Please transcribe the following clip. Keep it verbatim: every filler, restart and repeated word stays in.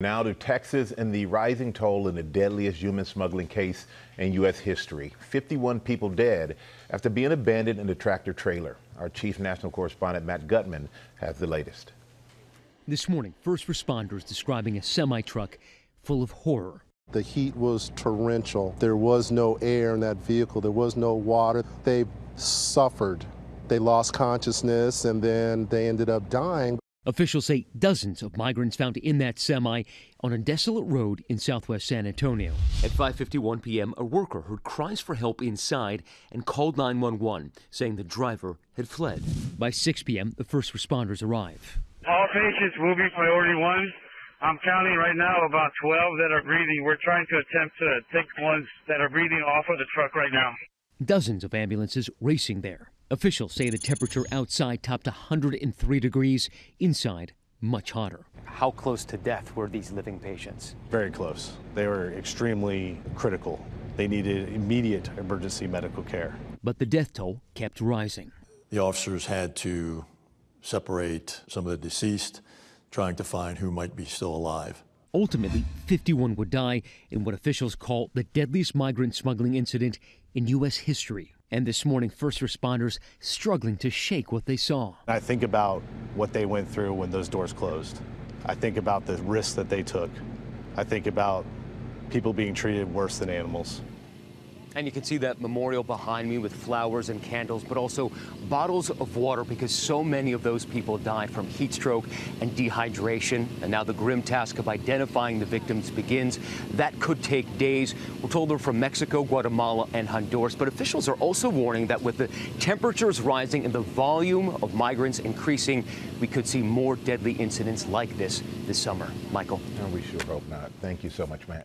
Now to Texas and the rising toll in the deadliest human smuggling case in U S history. fifty-one people dead after being abandoned in a tractor trailer. Our chief national correspondent, Matt Gutman, has the latest. This morning, first responders describing a semi-truck full of horror. The heat was torrential. There was no air in that vehicle. There was no water. They suffered. They lost consciousness, and then they ended up dying. Officials say dozens of migrants found in that semi on a desolate road in southwest San Antonio. At five fifty-one p m, a worker heard cries for help inside and called nine one one, saying the driver had fled. By six p m, the first responders arrive. All patients will be priority one. I'm counting right now about twelve that are breathing. We're trying to attempt to take ones that are breathing off of the truck right now. Dozens of ambulances racing there. Officials say the temperature outside topped one hundred three degrees, inside much hotter. How close to death were these living patients? Very close. They were extremely critical. They needed immediate emergency medical care. But the death toll kept rising. The officers had to separate some of the deceased, trying to find who might be still alive. Ultimately, fifty-one would die in what officials call the deadliest migrant smuggling incident in U S history. And this morning, first responders struggling to shake what they saw. I think about what they went through when those doors closed. I think about the risks that they took. I think about people being treated worse than animals. And you can see that memorial behind me with flowers and candles, but also bottles of water, because so many of those people died from heat stroke and dehydration. And now the grim task of identifying the victims begins. That could take days. We're told they're from Mexico, Guatemala, and Honduras. But officials are also warning that with the temperatures rising and the volume of migrants increasing, we could see more deadly incidents like this this summer. Michael. And we sure hope not. Thank you so much, Matt.